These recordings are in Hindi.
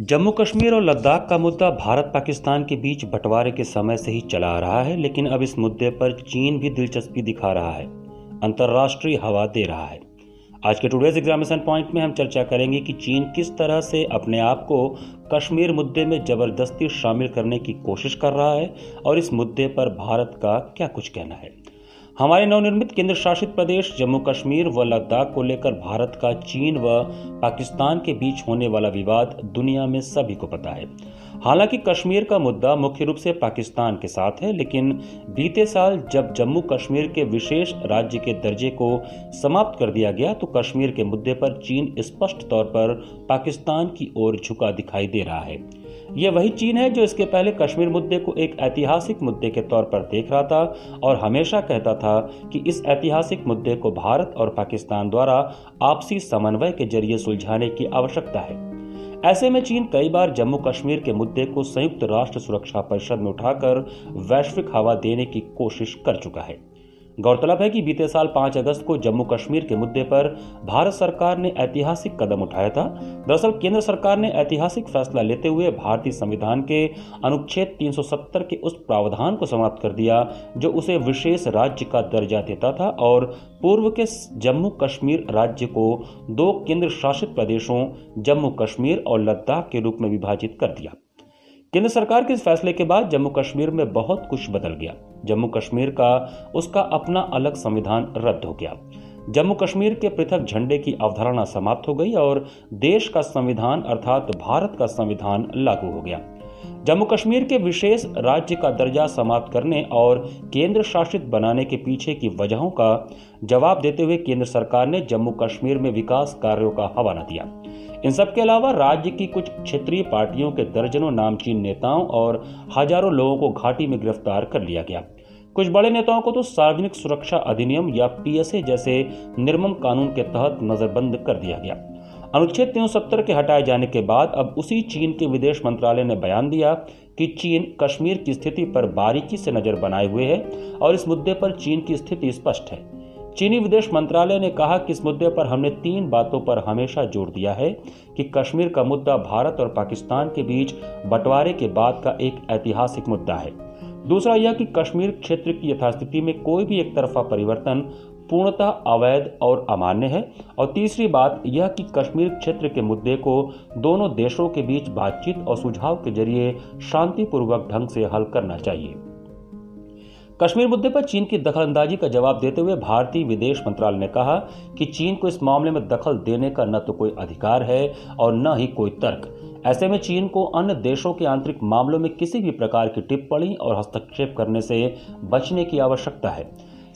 जम्मू कश्मीर और लद्दाख का मुद्दा भारत पाकिस्तान के बीच बंटवारे के समय से ही चला आ रहा है, लेकिन अब इस मुद्दे पर चीन भी दिलचस्पी दिखा रहा है, अंतर्राष्ट्रीय हवा दे रहा है। आज के टुडेज एग्जामिनेशन पॉइंट में हम चर्चा करेंगे कि चीन किस तरह से अपने आप को कश्मीर मुद्दे में जबरदस्ती शामिल करने की कोशिश कर रहा है और इस मुद्दे पर भारत का क्या कुछ कहना है। हमारे नवनिर्मित केंद्र शासित प्रदेश जम्मू कश्मीर व लद्दाख को लेकर भारत का चीन व पाकिस्तान के बीच होने वाला विवाद दुनिया में सभी को पता है। हालांकि कश्मीर का मुद्दा मुख्य रूप से पाकिस्तान के साथ है, लेकिन बीते साल जब जम्मू कश्मीर के विशेष राज्य के दर्जे को समाप्त कर दिया गया तो कश्मीर के मुद्दे पर चीन स्पष्ट तौर पर पाकिस्तान की ओर झुका दिखाई दे रहा है। यह वही चीन है जो इसके पहले कश्मीर मुद्दे को एक ऐतिहासिक मुद्दे के तौर पर देख रहा था और हमेशा कहता था कि इस ऐतिहासिक मुद्दे को भारत और पाकिस्तान द्वारा आपसी समन्वय के जरिए सुलझाने की आवश्यकता है। ऐसे में चीन कई बार जम्मू कश्मीर के मुद्दे को संयुक्त राष्ट्र सुरक्षा परिषद में उठाकर वैश्विक हवा देने की कोशिश कर चुका है। गौरतलब है कि बीते साल 5 अगस्त को जम्मू कश्मीर के मुद्दे पर भारत सरकार ने ऐतिहासिक कदम उठाया था। दरअसल केंद्र सरकार ने ऐतिहासिक फैसला लेते हुए भारतीय संविधान के अनुच्छेद 370 के उस प्रावधान को समाप्त कर दिया जो उसे विशेष राज्य का दर्जा देता था और पूर्व के जम्मू कश्मीर राज्य को 2 केंद्र शासित प्रदेशों जम्मू कश्मीर और लद्दाख के रूप में विभाजित कर दिया। केंद्र सरकार के इस फैसले के बाद जम्मू कश्मीर में बहुत कुछ बदल गया। जम्मू कश्मीर का उसका अपना अलग संविधान रद्द हो गया, जम्मू कश्मीर के पृथक झंडे की अवधारणा समाप्त हो गई और देश का संविधान अर्थात भारत का संविधान लागू हो गया। जम्मू कश्मीर के विशेष राज्य का दर्जा समाप्त करने और केंद्र शासित बनाने के पीछे की वजहों का जवाब देते हुए केंद्र सरकार ने जम्मू कश्मीर में विकास कार्यों का हवाला दिया। इन सब के अलावा राज्य की कुछ क्षेत्रीय पार्टियों के दर्जनों नामचीन नेताओं और हजारों लोगों को घाटी में गिरफ्तार कर लिया गया। कुछ बड़े नेताओं को तो सार्वजनिक सुरक्षा अधिनियम या PSA जैसे निर्मम कानून के तहत नजरबंद कर दिया गया। अनुच्छेद 370 के हटाए जाने के बाद अब उसी चीन के विदेश मंत्रालय ने बयान दिया कि चीन कश्मीर की स्थिति पर बारीकी से नजर बनाए हुए है और इस मुद्दे पर चीन की स्थिति स्पष्ट है। चीनी विदेश मंत्रालय ने कहा कि इस मुद्दे पर हमने 3 बातों पर हमेशा जोर दिया है कि कश्मीर का मुद्दा भारत और पाकिस्तान के बीच बंटवारे के बाद का एक ऐतिहासिक मुद्दा है। दूसरा यह कि कश्मीर क्षेत्र की यथास्थिति में कोई भी एक तरफा परिवर्तन पूर्णतः अवैध और अमान्य है। और तीसरी बात यह कि कश्मीर क्षेत्र के मुद्दे को दोनों देशों के बीच बातचीत और सुझाव के जरिए शांतिपूर्वक ढंग से हल करना चाहिए। कश्मीर मुद्दे पर चीन की दखलंदाजी का जवाब देते हुए भारतीय विदेश मंत्रालय ने कहा कि चीन को इस मामले में दखल देने का न तो कोई अधिकार है और न ही कोई तर्क। ऐसे में चीन को अन्य देशों के आंतरिक मामलों में किसी भी प्रकार की टिप्पणी और हस्तक्षेप करने से बचने की आवश्यकता है।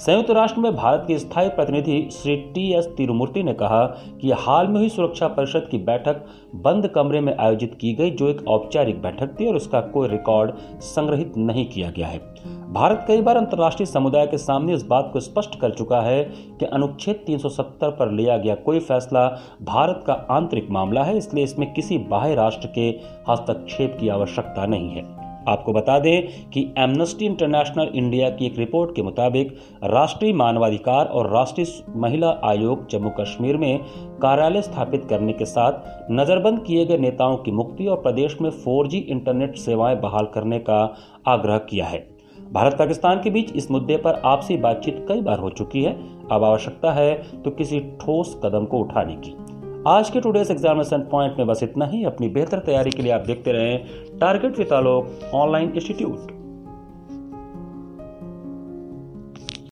संयुक्त राष्ट्र में भारत के स्थायी प्रतिनिधि श्री TS तिरुमूर्ति ने कहा कि हाल में हुई सुरक्षा परिषद की बैठक बंद कमरे में आयोजित की गई जो एक औपचारिक बैठक थी और उसका कोई रिकॉर्ड संग्रहित नहीं किया गया है। भारत कई बार अंतर्राष्ट्रीय समुदाय के सामने इस बात को स्पष्ट कर चुका है कि अनुच्छेद 370 पर लिया गया कोई फैसला भारत का आंतरिक मामला है, इसलिए इसमें किसी बाह्य राष्ट्र के हस्तक्षेप की आवश्यकता नहीं है। आपको बता दें कि एमनेस्टी इंटरनेशनल इंडिया की एक रिपोर्ट के मुताबिक राष्ट्रीय मानवाधिकार और राष्ट्रीय महिला आयोग जम्मू कश्मीर में कार्यालय स्थापित करने के साथ नजरबंद किए गए नेताओं की मुक्ति और प्रदेश में 4G इंटरनेट सेवाएं बहाल करने का आग्रह किया है। भारत पाकिस्तान के बीच इस मुद्दे पर आपसी बातचीत कई बार हो चुकी है, अब आवश्यकता है तो किसी ठोस कदम को उठाने की। आज के टुडेज एग्जामिनेशन पॉइंट में बस इतना ही। अपनी बेहतर तैयारी के लिए आप देखते रहें target with Alok online institute.